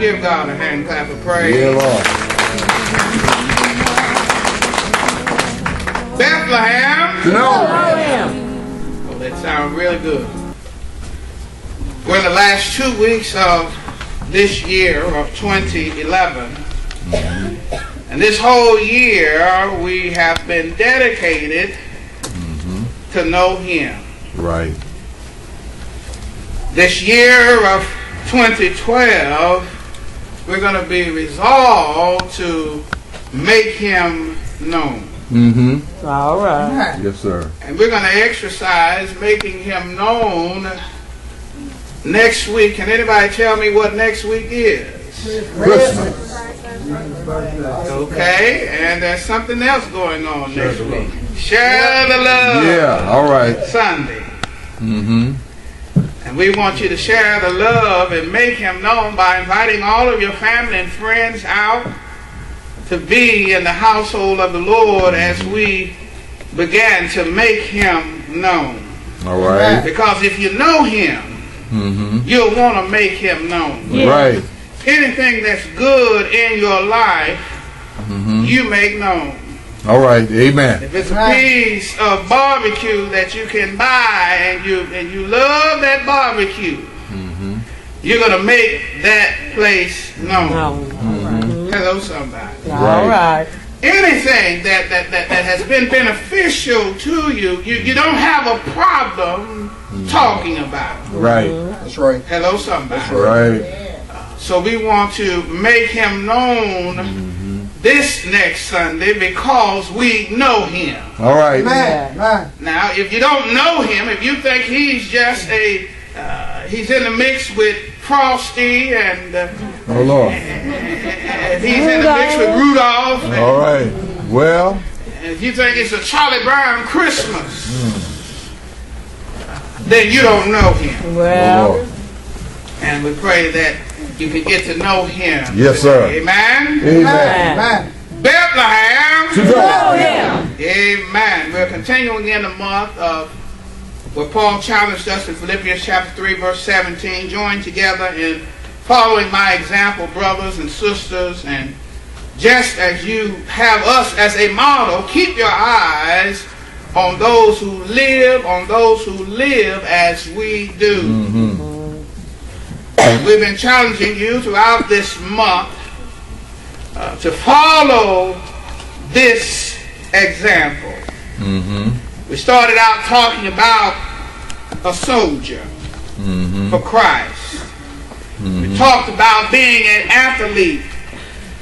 give God a hand clap of praise. Yeah, Lord. Bethlehem. No. Bethlehem. Oh, that sounds really good. We're in the last 2 weeks of this year of 2011. And this whole year we have been dedicated to know Him. Right. This year of 2012, we're going to be resolved to make Him known. Mm-hmm. All right. Yes, sir. And we're going to exercise making Him known next week. Can anybody tell me what next week is? Christmas. Okay, and there's something else going on next week. Share the love. Yeah, all right. Sunday. Mm-hmm. And we want you to share the love and make Him known by inviting all of your family and friends out to be in the household of the Lord as we began to make Him known. All right. Because if you know Him, you'll want to make Him known. Yeah. Right. Anything that's good in your life, you make known. All right, amen. If it's a piece of barbecue that you can buy and you love that barbecue, you're gonna make that place known. Hello, somebody. All right. Anything that has been beneficial to you, you don't have a problem talking about. Right. That's right. Hello, somebody. That's right. So we want to make Him known. This next Sunday, because we know Him. All right. Man. Now, if you don't know Him, if you think He's just he's in the mix with Frosty and oh Lord, and he's in the mix with Rudolph. And, all right. Well, if you think it's a Charlie Brown Christmas, then you don't know Him. Well, and we pray that you can get to know Him. Yes, sir. Amen. Amen. Bethlehem. To know Him. Amen. We're continuing in the month of where Paul challenged us in Philippians chapter 3, verse 17. Join together in following my example, brothers and sisters, and just as you have us as a model, keep your eyes on those who live, as we do. We've been challenging you throughout this month to follow this example. We started out talking about a soldier for Christ. We talked about being an athlete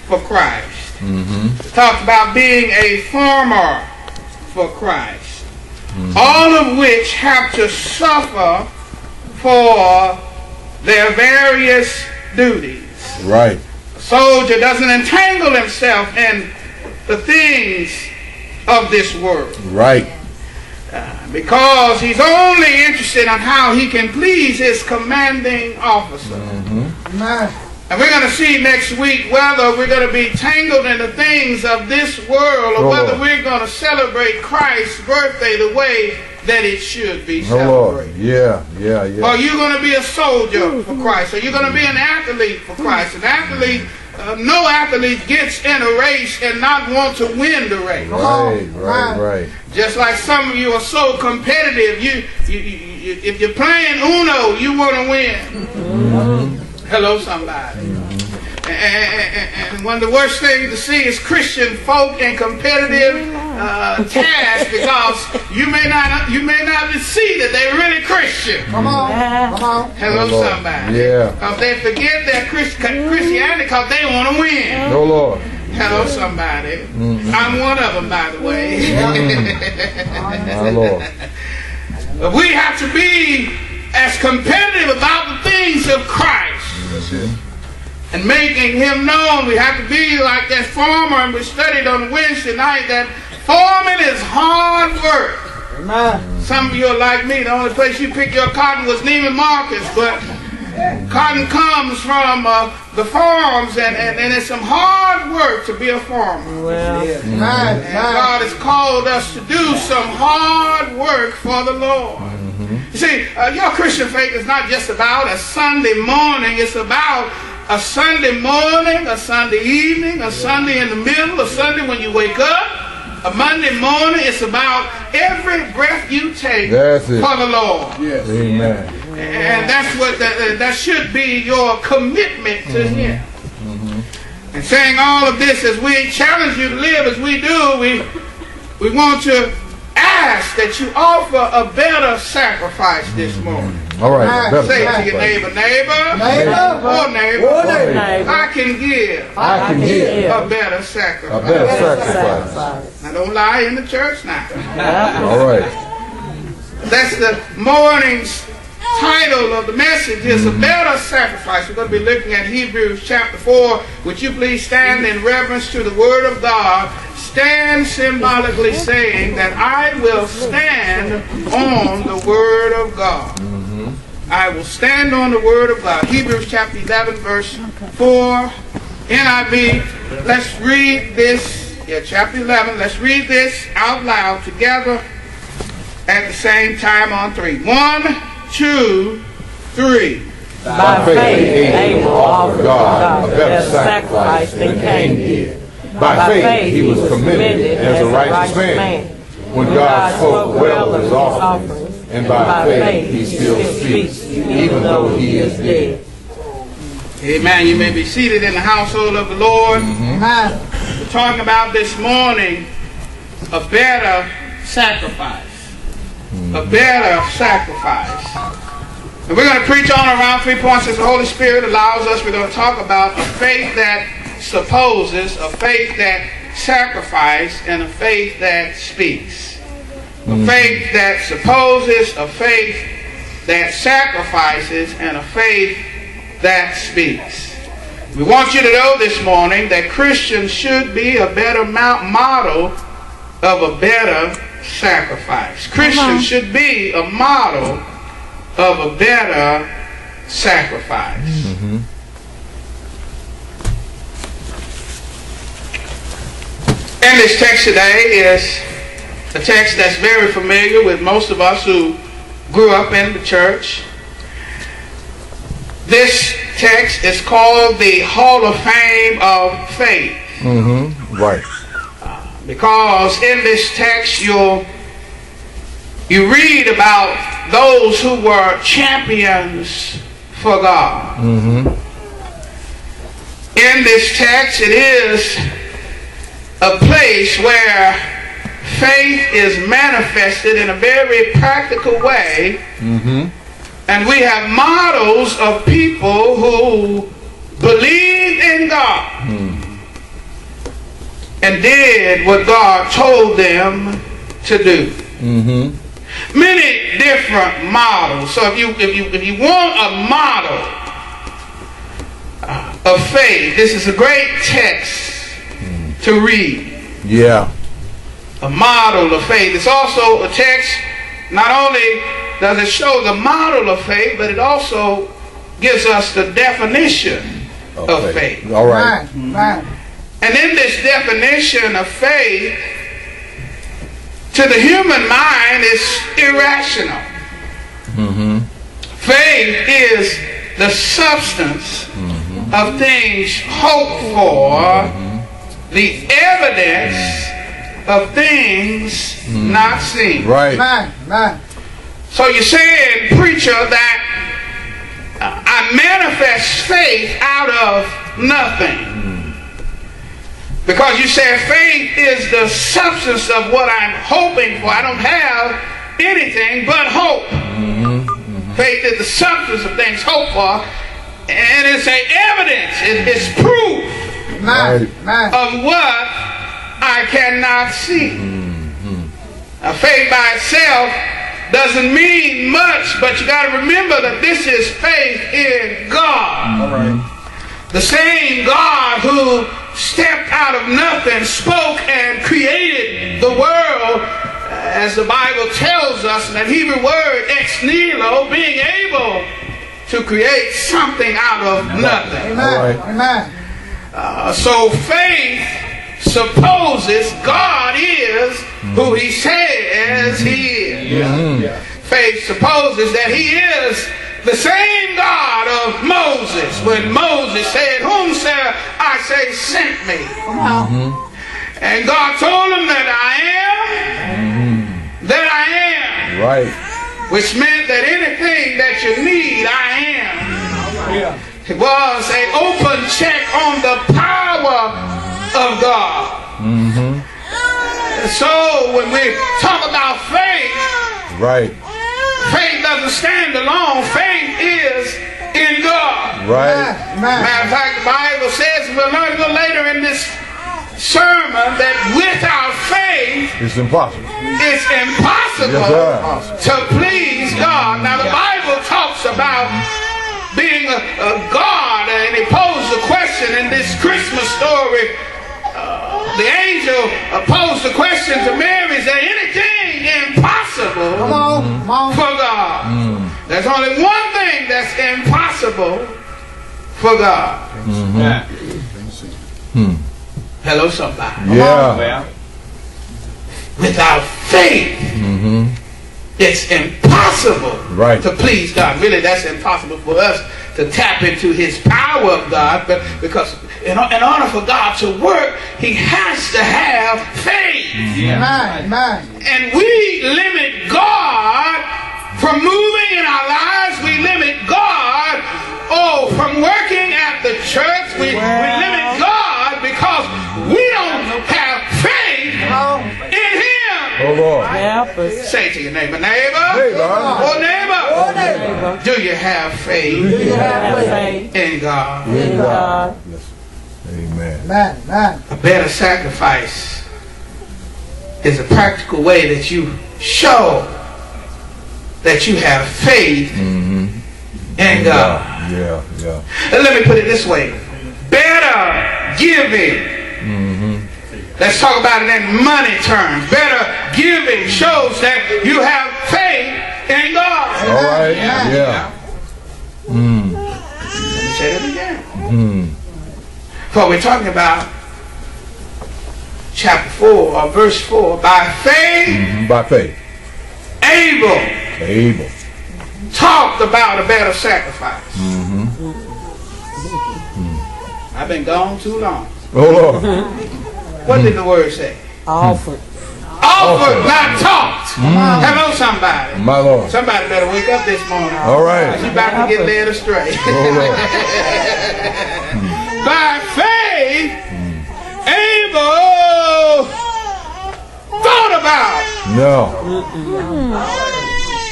for Christ. We talked about being a farmer for Christ. All of which have to suffer for their various duties. Right. A soldier doesn't entangle himself in the things of this world. Right. Because he's only interested in how he can please his commanding officer. And we're going to see next week whether we're going to be tangled in the things of this world or whether we're going to celebrate Christ's birthday the way that it should be celebrated. Yeah. Are you going to be a soldier for Christ? Are you going to be an athlete for Christ? An athlete, no athlete gets in a race and not want to win the race. Right. Just like some of you are so competitive, you if you're playing Uno, you want to win. Hello, somebody. And one of the worst things to see is Christian folk in competitive tasks, because you may not see that they're really Christian. Come on. Hello, somebody. Yeah. Because they forget their Christianity because they want to win. No, Lord. Hello, somebody. I'm one of them, by the way. My Lord. But we have to be as competitive about the things of Christ. That's it. And making Him known. We have to be like that farmer, and we studied on Wednesday night that farming is hard work. Some of you are like me. The only place you pick your cotton was Neiman Marcus, but cotton comes from the farms, and it's some hard work to be a farmer. And God has called us to do some hard work for the Lord. You see, your Christian faith is not just about a Sunday morning. It's about a Sunday morning, a Sunday evening, a Sunday in the middle, a Sunday when you wake up, a Monday morning. It's about every breath you take for the Lord. Yes. Amen. And that's what that should be your commitment to Him. Mm-hmm. And saying all of this as we challenge you to live as we do, we want to ask that you offer a better sacrifice this morning. All right. Say to your neighbor, neighbor, I can give. I can give a better sacrifice. Now don't lie in the church now. All right. That's the morning's title of the message, is a better sacrifice. We're going to be looking at Hebrews chapter 4. Would you please stand in reverence to the Word of God? Stand symbolically saying that I will stand on the Word of God. I will stand on the Word of God. Hebrews chapter 11, verse 4, NIV. Let's read this. Yeah, chapter 11. Let's read this out loud together at the same time on three. 1, 2, 3. By faith Abel offered God a better sacrifice than Cain did. By faith he was commended as a righteous man when God spoke well of his offering. And by faith he still speaks, even though he is dead. Amen. You may be seated in the household of the Lord. We're talking about this morning a better sacrifice. A better sacrifice. And we're going to preach on around 3 points as the Holy Spirit allows us. We're going to talk about a faith that supposes, a faith that sacrifices, and a faith that speaks. A faith that supposes, a faith that sacrifices, and a faith that speaks. We want you to know this morning that Christians should be a better model of a better sacrifice. Christians should be a model of a better sacrifice. And this text today is a text that's very familiar with most of us who grew up in the church. This text is called the Hall of Fame of Faith. Right. Because in this text you read about those who were champions for God. In this text, it is a place where faith is manifested in a very practical way. And we have models of people who believed in God and did what God told them to do. Many different models. So if you want a model of faith, this is a great text to read. A model of faith. It's also a text, not only does it show the model of faith, but it also gives us the definition of faith. All right. And in this definition of faith, to the human mind, it's irrational. Faith is the substance of things hoped for, the evidence of things not seen. So you're saying, preacher, that I manifest faith out of nothing. Because you said faith is the substance of what I'm hoping for. I don't have anything but hope. Faith is the substance of things hoped for, and it's an evidence, it's proof of what I cannot see. Now, faith by itself doesn't mean much, but you got to remember that this is faith in God. The same God who stepped out of nothing, spoke and created the world, as the Bible tells us, that Hebrew word ex nihilo, being able to create something out of nothing. So faith supposes God is who He says He is. Faith supposes that He is The same God of Moses, when Moses said, "Whom shall I say sent me?" Mm-hmm. And God told him that I am, that I am. Right. Which meant that anything that you need, I am. Yeah. It was an open check on the power of God. Mm-hmm. So when we talk about faith, right, faith doesn't stand alone. Faith is in God. Right. Matter of fact, the Bible says, we'll learn a little later in this sermon, that without faith, it's impossible. It's impossible to please God. Now the Bible talks about being a God, and he posed the question in this Christmas story. The angel posed the question to Mary, is there anything impossible for God? Mm. There's only one thing that's impossible for God. Mm-hmm. Yeah. Hmm. Hello, somebody. Yeah. Without faith, it's impossible to please God. Really, that's impossible for us to tap into his power of God, but because in order for God to work, he has to have faith. Yeah. And we limit God from moving in our lives. We limit God from working at the church. We limit God because we don't have faith in him. Oh Lord. Say to your neighbor, neighbor, do you have faith in God? Yes. Amen. A better sacrifice is a practical way that you show that you have faith in God. And let me put it this way: better giving. Let's talk about it in money terms. Better giving shows that you have faith in God. All right. Let me say that again. For we're talking about chapter 4 or verse 4. By faith, Abel talked about a better sacrifice. I've been gone too long. Oh Lord. What did the word say? Offered. Offered, not talked. Hello, somebody. My Lord. Somebody better wake up this morning. All right. You're about to get led astray. By faith, Abel thought about.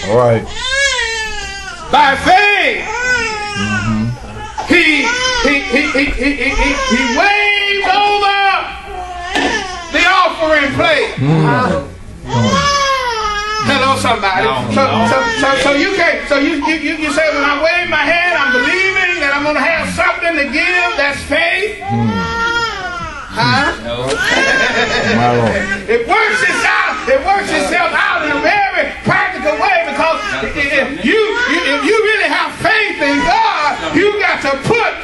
All right. By faith, he waved over the offering plate. Hello, somebody. So you say, when I wave my hand, I'm believing that I'm going to have something to give. That's faith. It works itself out in a very practical way, because if you really have faith in God, you got to put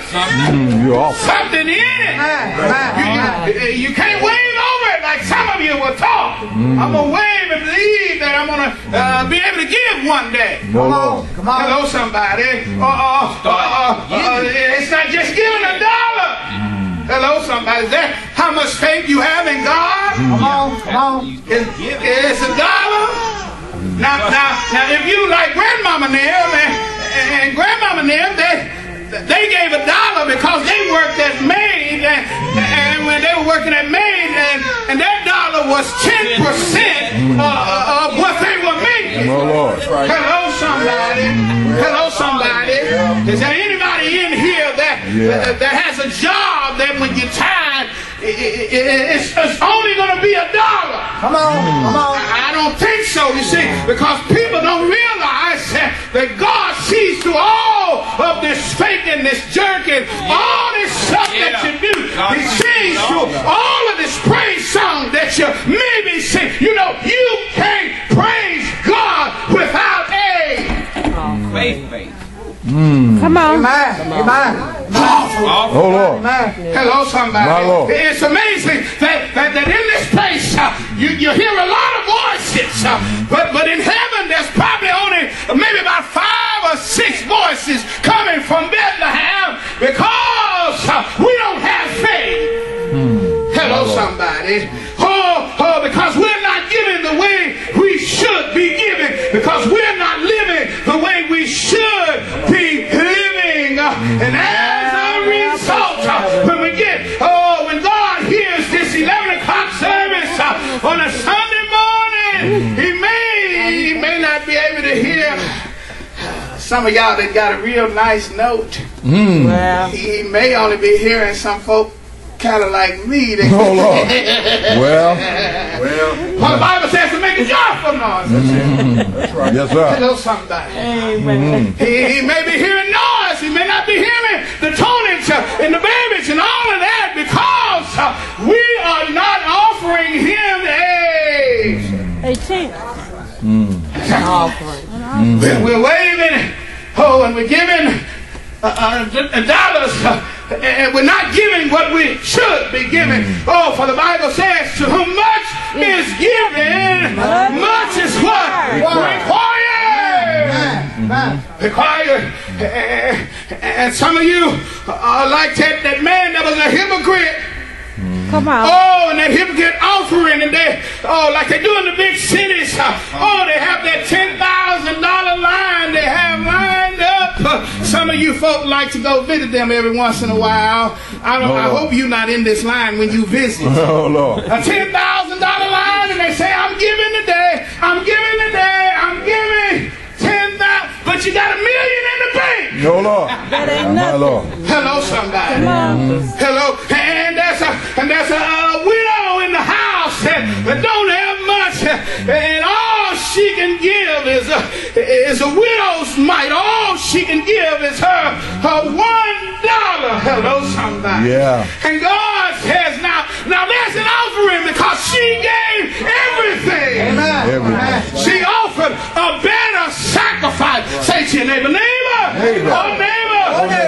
something in it. You can't wave over it like some of you will talk. I'm going to wave and believe that I'm going to be able to give one day. Come on. Hello, somebody. It's not just giving $1. Hello, somebody. Is that how much faith you have in God? Come on. It's $1. Now, if you like Grandmama Nell and Grandmama Nell, they gave $1 because they worked as maids, and when they were working as maids, and that dollar was 10% of what they were making. Hello, somebody. Is there anybody in here that has a job that when you're tired, it's only going to be $1? Come on. I don't think so, you see, because people don't realize that God sees through all of this faking, this jerking, all this stuff that you do. He sees through all of this praise song that you maybe sing. You know, you can't praise God without faith. Come on. Lord. Hello, somebody. My Lord. It's amazing that in this place you hear a lot of voices, but in heaven there's probably only maybe about 5 or hear six voices coming from Bethlehem because we don't have faith. Hello, somebody. Oh, because we're not giving the way we should be giving, because we're not living the way we should be living. And as a result, when God hears this 11 o'clock service on a Sunday morning, he may not be able to hear some of y'all that got a real nice note. Well, he may only be hearing some folk kind of like me. Oh, Lord. Well. The Bible says to make a joyful noise. That's right. Yes, sir. Hello, somebody. Amen. He may be hearing noise. He may not be hearing the tonnage and the babies and all of that because we are not offering him a tenth. An offering. We're waving, and we're giving dollars. And we're not giving what we should be giving. Oh, for the Bible says, to whom much is given, much is what? Required. And some of you are like that man that was a hypocrite. Come on. Oh, and that hypocrite offering, and like they do in the big cities. They have that $10,000 line they have lined up. Some of you folk like to go visit them every once in a while. I hope you're not in this line when you visit. Oh, Lord. A $10,000 line, and they say, "I'm giving today. I'm giving today. I'm giving." But you got $1 million in the bank. No, Lord. That ain't nothing. Hello, somebody. Hello. And there's a widow in the house that don't have much. And all she can give is a widow's mite. All she can give is her $1. Hello, somebody. Yeah. And God says, now there's an offering because she gave everything. Amen. She offered a better sacrifice. Say to your neighbor.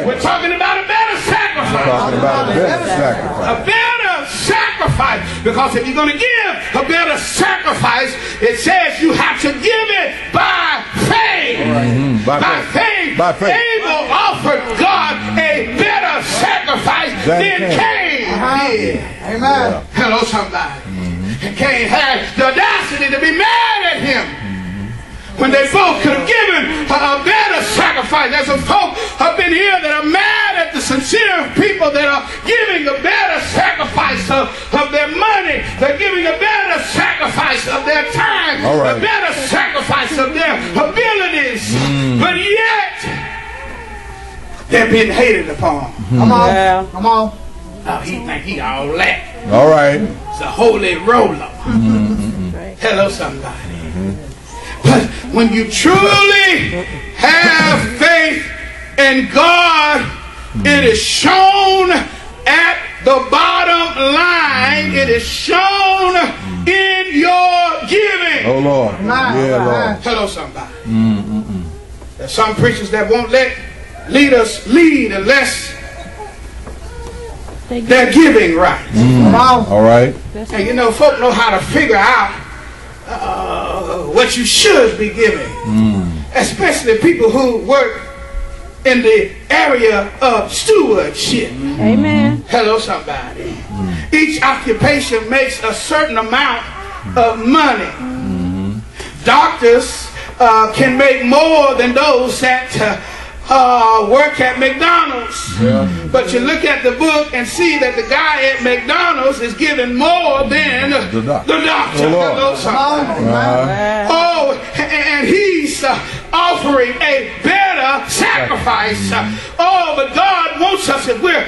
We're talking about a better sacrifice. A better sacrifice. Because if you're going to give a better sacrifice, it says you have to give it by faith. By faith. Abel offered God a better sacrifice than Cain did. Amen. Yeah. Hello, somebody. And Cain had the audacity to be mad at him when they both could have given a better sacrifice. There's some folk up in here that are mad at the sincere people that are giving a better sacrifice of their money. They're giving a better sacrifice of their time, a better sacrifice of their abilities. But yet, they're being hated upon. Come on. Oh, he think he all that. All right. It's a holy roller. Hello, somebody. But when you truly have faith in God, it is shown at the bottom line. It is shown in your giving. Oh, Lord. Lord. Hello, somebody. There's some preachers that won't let leaders lead unless they're giving right. All right. And folk know how to figure out what you should be giving, especially people who work in the area of stewardship. Amen. Hello, somebody. Each occupation makes a certain amount of money. Doctors can make more than those that work at McDonald's. But you look at the book and see that the guy at McDonald's is giving more than the doctor. And he's offering a better sacrifice. But God wants us, if we're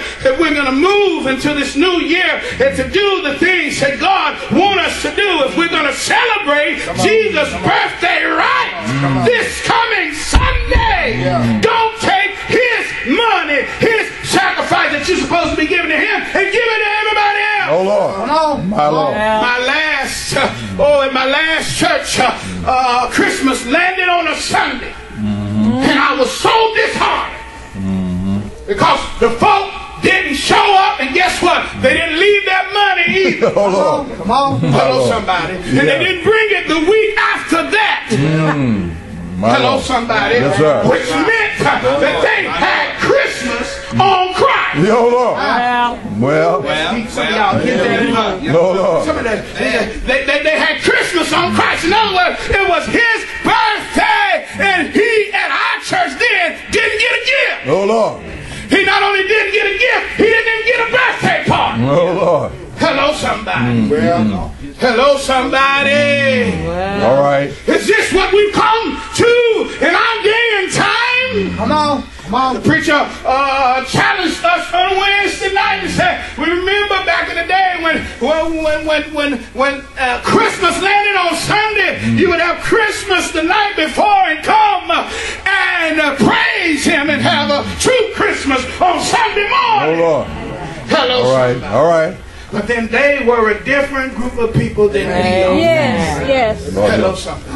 going to move into this new year and to do the things that God wants us to do, if we're going to celebrate Jesus' birthday right this coming Sunday, don't take his money, his sacrifice that you're supposed to be giving to him, and give it to everybody else. Oh, Lord. My Lord. In my last church, Christmas landed on a Sunday. And I was so disheartened because the folk didn't show up, and guess what? They didn't leave their money either. Hello, somebody. And they didn't bring it the week after that. My Hello, Lord. Somebody. Yes, sir. Which meant that they had Christmas on Christ. Yo, Lord. Well, some of y'all get that. No, Lord. Some of that. They had Christmas on Christ. In other words, it was His birthday, and He and our church then didn't get a gift. No, Lord. He not only didn't get a gift, He didn't even get a birthday party. No, Lord. Hello, somebody. Well, hello, somebody. Well. All right. Is this what we've come to in our day and time? Come on. Come on. The preacher challenged us on Wednesday night and said, we remember back in the day when Christmas landed on Sunday, you would have Christmas the night before and come and praise Him and have a true Christmas on Sunday morning. Oh, Lord. Hello, somebody. All right. All right. But then they were a different group of people than we are. Yes. Hello, something.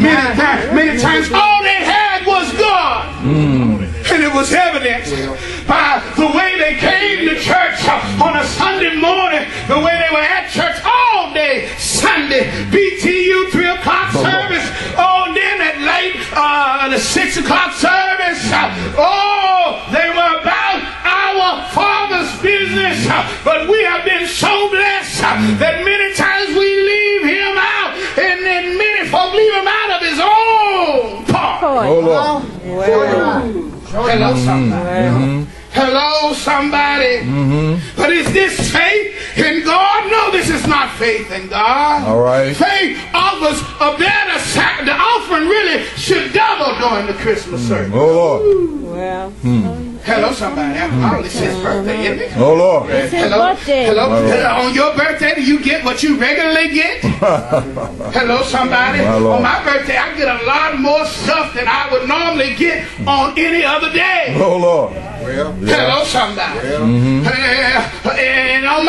Many times, all they had was God. And it was evidenced by the way they came to church on a Sunday morning, the way they were at church all day Sunday, BTU 3 o'clock service, then at late the 6 o'clock service. They were about our Father's business, but we have been so blessed that many times we leave Him out, and then many folk leave Him out of His own part. Hello, somebody. Hello, somebody. But is this faith in God? No, this is not faith in God. All right. Faith offers a better sacrifice. The offering really should double during the Christmas service. Hello, somebody. It's His birthday, isn't it? Oh, Lord. It's His birthday. Hello. On your birthday, do you get what you regularly get? Hello, somebody. On my birthday, I get a lot more stuff than I would normally get on any other day. Oh, Lord. Hello, somebody. And on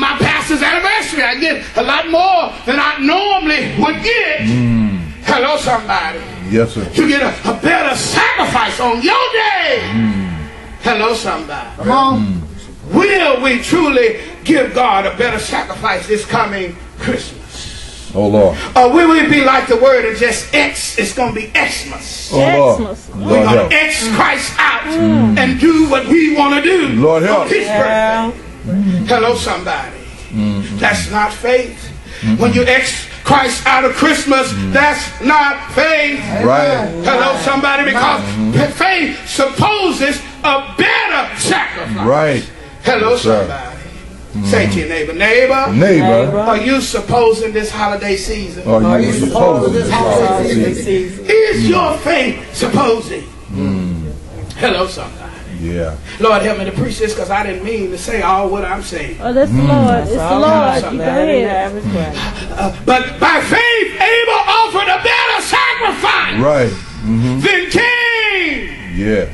my pastor's anniversary, I get a lot more than I normally would get. Hello, somebody. Yes, sir. You get a better sacrifice on your day. Hello, somebody. Come on. Will we truly give God a better sacrifice this coming Christmas? Oh, Lord. Or will we be like the word and just X? It's going to be Xmas. Oh, Lord. We're going to X Christ out and do what we want to do. Lord help. On His birthday. Hello, somebody. That's not faith. When you X Christ out of Christmas, that's not faith. Right. Hello, somebody, because faith supposes a better sacrifice. Right. Hello, somebody. Say to your neighbor, are you supposing this holiday season? Are you supposing this holiday season? Is your faith supposing? Hello, somebody. Yeah. Lord, help me to preach this, because I didn't mean to say all what I'm saying. Oh, that's the Lord. It's the Lord. You go ahead. But by faith, Abel offered a better sacrifice than Cain. Yeah.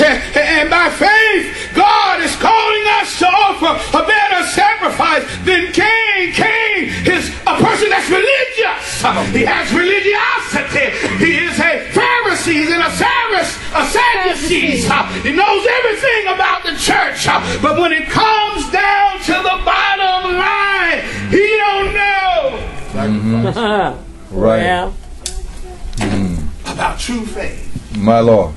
And by faith, God is calling us to offer a better sacrifice than Cain. Cain is a person that's religious. He has religiosity. He is a Pharisee and a Sadducee. He knows everything about the church. But when it comes down to the bottom line, he don't know about true faith. My Lord.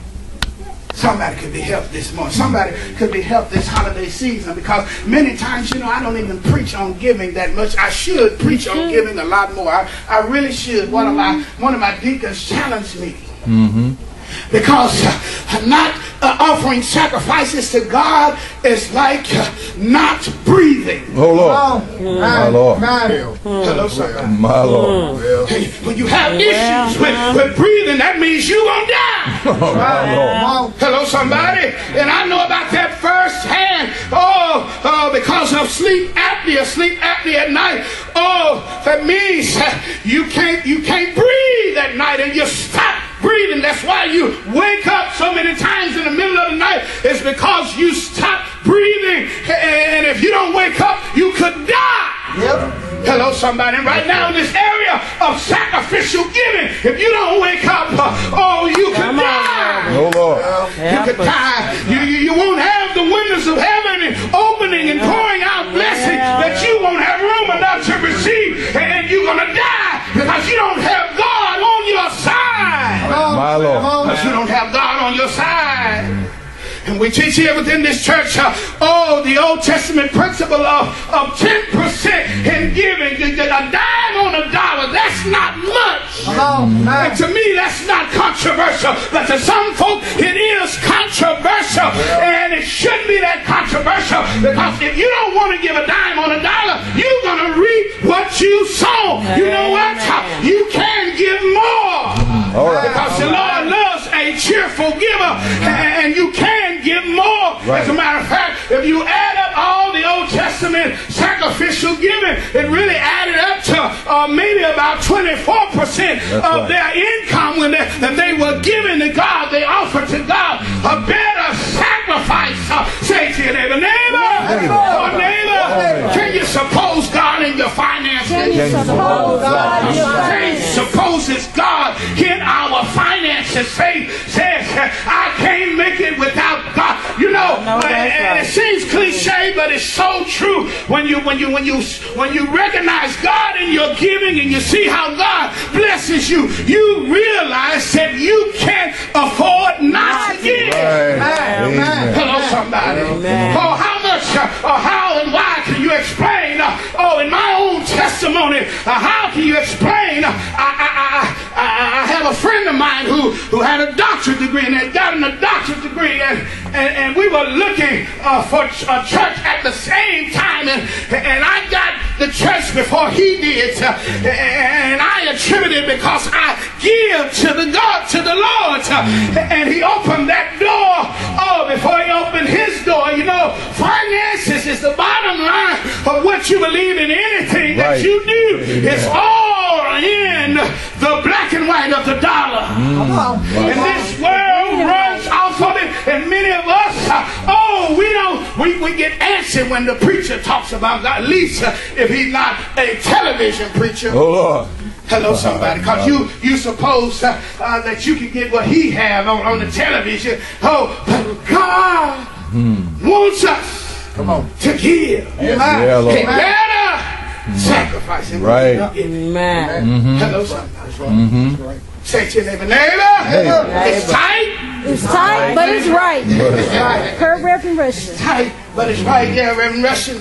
Somebody could be helped this morning. Somebody could be helped this holiday season, because many times, you know, I don't even preach on giving that much. I should preach on giving a lot more. I really should. One of my deacons challenged me because not offering sacrifices to God is like not breathing. Oh, Lord. My Lord. Hello, sir. My Lord. Hey, when you have issues with breathing, that means you're going to die. Lord. Hello, somebody. And I know about that firsthand. Because of sleep apnea. Sleep apnea at night. That means you can't breathe at night, and you stop breathing. That's why you wake up so many times in the middle of the night. It's because you stop breathing, and if you don't wake up, you could die. Hello, somebody. And right now in this area of sacrificial giving, if you don't wake up, you could die. You could die. You won't have the windows of heaven opening and pouring out blessing that you won't have room enough to receive, and you're going to die because you don't have God on your side. My Lord. Because you don't have God on your side. And we teach here within this church, the Old Testament principle of 10% in giving. A dime on a dollar, that's not much. And to me, that's not controversial. But to some folk, it is controversial. And it shouldn't be that controversial. Because if you don't want to give a dime on a dollar, you're going to reap what you sow. You know what? You can give more. Because the Lord loves a cheerful giver. And you can give more. Right. As a matter of fact, if you add up all the Old Testament sacrificial giving, it really added up to maybe about 24% of their income that they were giving to God. They offered to God a better sacrifice. Say to your neighbor, neighbor, can you suppose God in your finances? Suppose it's God in our finances. Faith says, I can't make it without God. You know, it seems cliche, but it's so true. When you recognize God in your giving and you see how God blesses you, you realize that you can't afford not to give. Amen. Hello, somebody. Oh, how much? How and why can you explain? In my own testimony, how can you explain? I have a friend of mine who had a doctorate degree and had gotten a doctorate degree, and we were looking for a church at the same time, and I got the church before he did, and I attributed because I give to the Lord, and he opened that door before he opened his door. You know, finances is the bottom line of what you believe in. Anything that you do is all in the black and white of the dollar. And this world runs off of it, and many of us, we get antsy when the preacher talks about God, at least if he's not a television preacher. Hello, somebody. Because you suppose that you can get what he have on the television. But God wants us to give. Sacrificing. Amen. Hello, somebody. Say to your neighbor, it's tight. It's tight, but it's right. Heard Reverend Rushing. It's tight, but it's right. Yeah, Reverend Rushing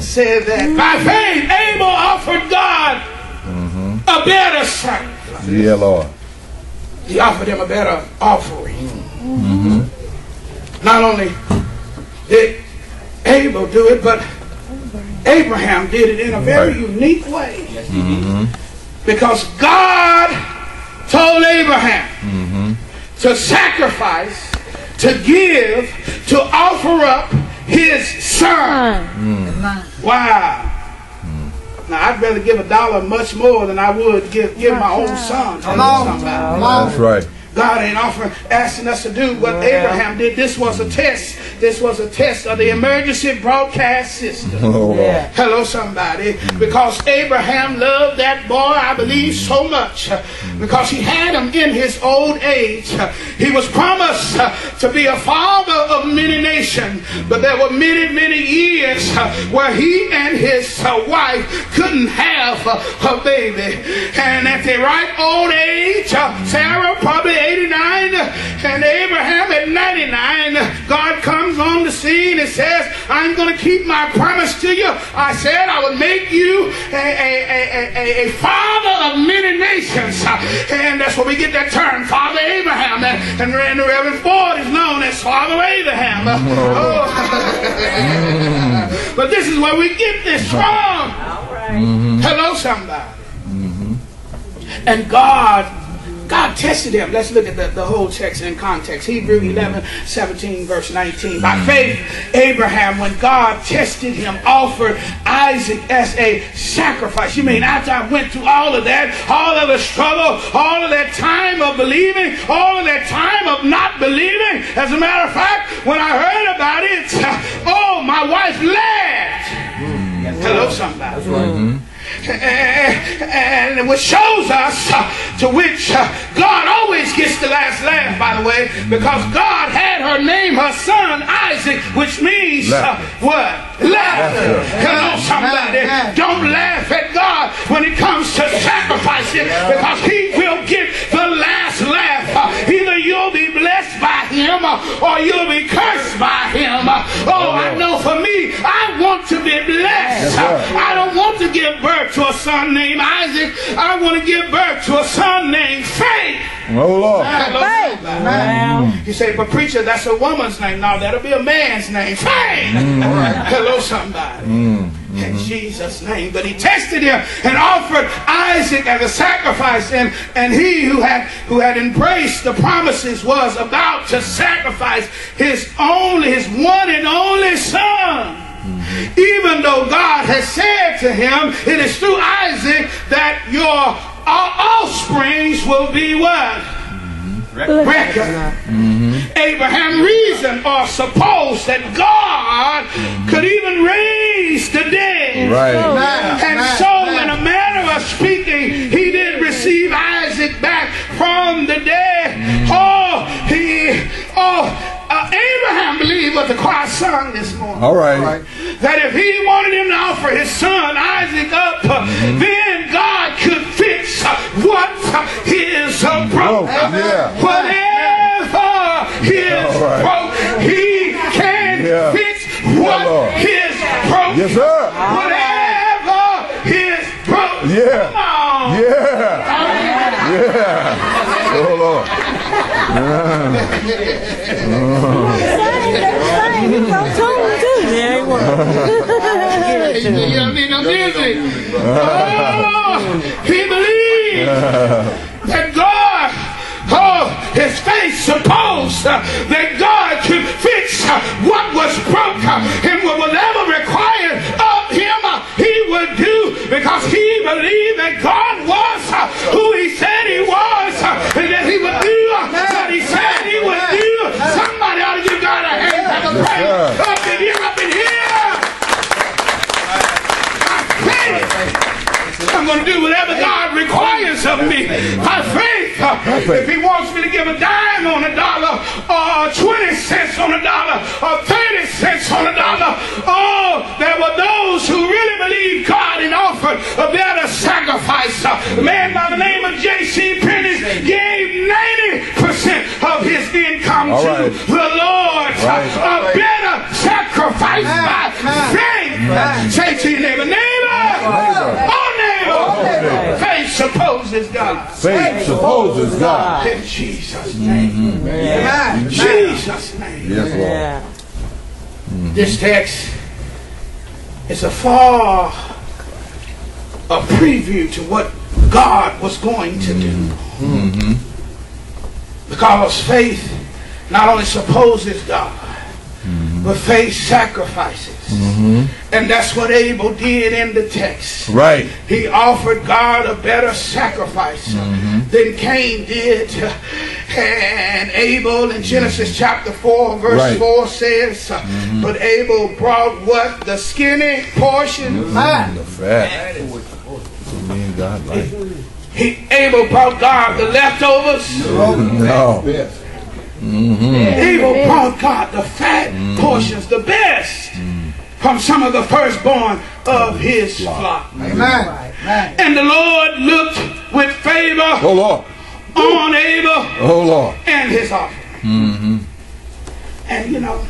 said that by faith Abel offered God a better sacrifice. Yeah, Lord. He offered him a better offering. Not only did Abel do it, but Abraham did it in a very unique way. Because God told Abraham to sacrifice, to give, to offer up his son. Wow. Now, I'd rather give $1 much more than I would give my own son. That's right. God ain't asking us to do what Abraham did. This was a test. This was a test of the emergency broadcast system. Hello, somebody. Because Abraham loved that boy, I believe, so much. Because he had him in his old age. He was promised to be a father of many nations. But there were many, many years where he and his wife couldn't have a baby. And at the right old age, Sarah probably 89 and Abraham at 99, God comes on the scene and says, I'm going to keep my promise to you. I said I would make you a father of many nations. And that's where we get that term, Father Abraham. And Reverend Ford is known as Father Abraham. But this is where we get this from. Hello, somebody. And God tested him. Let's look at the whole text in context. Hebrews 11:17, verse 19. By faith, Abraham, when God tested him, offered Isaac as a sacrifice. You mean after I went through all of that, all of the struggle, all of that time of believing, all of that time of not believing? As a matter of fact, when I heard about it, my wife laughed. Hello, somebody. And which shows us to which God always gets the last laugh, by the way, because God had her name her son Isaac, which means what? Laughter. Hello, somebody. Don't laugh at God when it comes to sacrificing, because he will get the last laugh. or you'll be cursed by him. Oh, I know for me, I want to be blessed. I don't want to give birth to a son named Isaac. I want to give birth to a son named Faith. Oh, Lord. You say, but preacher, that's a woman's name. No, that'll be a man's name. Faith. All right. Hello, somebody. In Jesus' name. But he tested him and offered Isaac as a sacrifice, and he who had embraced the promises was about to sacrifice his one and only son. Even though God has said to him, it is through Isaac that your offsprings will be what? Recognized. Abraham reasoned or supposed that God could even raise the dead. So in a manner of speaking, he did receive Isaac back from the dead. Abraham believed what the choir sung this morning. That if he wanted him to offer his son Isaac up, then God could fix what is broke. Whatever is broke, he can fix what is broke. Whatever is broke. Oh, Lord. He believes that God, his faith supposed that God could fix what was broke, and whatever required of him, he would do, because he believed that God was who he said he was, and that he would do what he said he would do. Somebody ought to give God a hand clap of praise. Up in here, up in here. By faith, I'm going to do whatever God requires of me. By faith, if he wants me to give a dime on a dollar, or 20 cents on a dollar, or 30 cents on a dollar, oh, there were those who really believed God and offered a better sacrifice. A man by the name of J.C. Penney gave 90% of his income to the Lord. A better sacrifice by faith. Say to your neighbor, neighbor. Faith supposes God. Faith supposes God. In Jesus' name. In Jesus' name. Yes, Lord. This text is a preview to what God was going to do. Because faith not only supposes God, but faith sacrifices. And that's what Abel did in the text. He offered God a better sacrifice than Cain did. And Abel in Genesis chapter 4 verse 4 says, but Abel brought what? The skinny portion. The fat. Abel brought God the leftovers. Abel brought God the fat portions, the best from some of the firstborn of his flock. And the Lord looked with favor on Abel and his offering. And you know,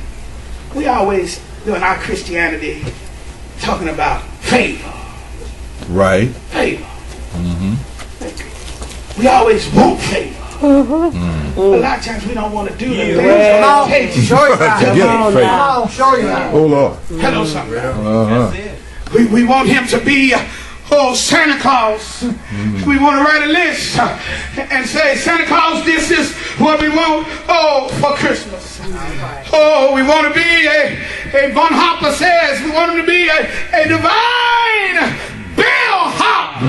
we always doing our Christianity talking about favor. Favor. We always want favor. A lot of times we don't want to do the things. Oh, Lord. Hello, somebody. We want him to be Santa Claus. We want to write a list and say, Santa Claus, this is what we want for Christmas. We want to be a Von Hopper says, we want him to be a divine bellhop.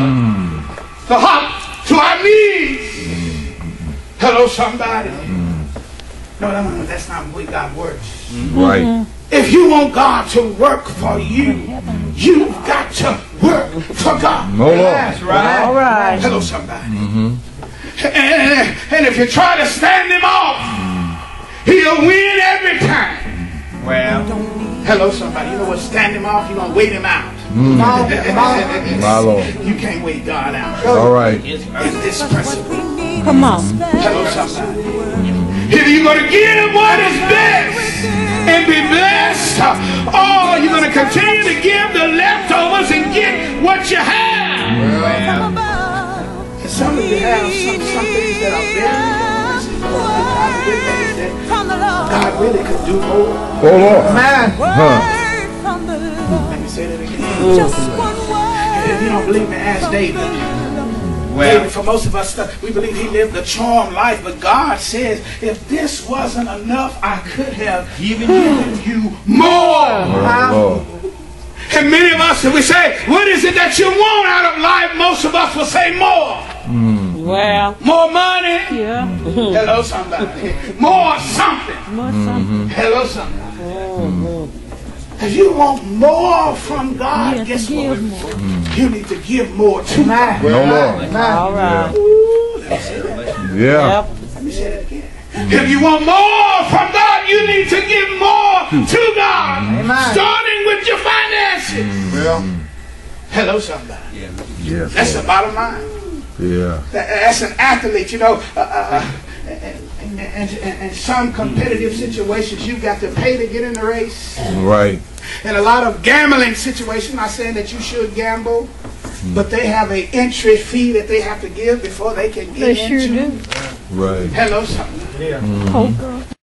The hop to our knees. Hello, somebody. No, that's not the way God works. If you want God to work for you, you've got to work for God. Hello, somebody. And if you try to stand him off, he'll win every time. Hello, somebody. You know what? Stand him off, you're going to wait him out. My Lord. You can't wait God out. It's this principle. Hello, somebody. Either you're going to give what is best and be blessed, or you're going to continue to give the leftovers and get what you have. Well, some of you have some things that are very important. God really could do more. Oh Lord. Man. Let me say that again. Just one word. If you don't believe me, ask David. Well, for most of us, we believe he lived a charmed life, but God says, if this wasn't enough, I could have given you more. And many of us, if we say, what is it that you want out of life? Most of us will say more. Well, more money. Yeah. Hello, somebody. More something. More something. Hello, somebody. If you want more from God, guess what? You need to give more to God. No more. All right. Ooh, let me say that. Yeah. Let me say that again. If you want more from God, you need to give more to God. Amen. Starting with your finances. Well, hello, somebody. Yeah. That's the bottom line. Yeah. That's an athlete, you know. And some competitive situations, you've got to pay to get in the race. Right. And a lot of gambling situations, I'm not saying that you should gamble, but they have an entry fee that they have to give before they can get into. They sure do. Right. Hello, something. Yeah. Oh, girl.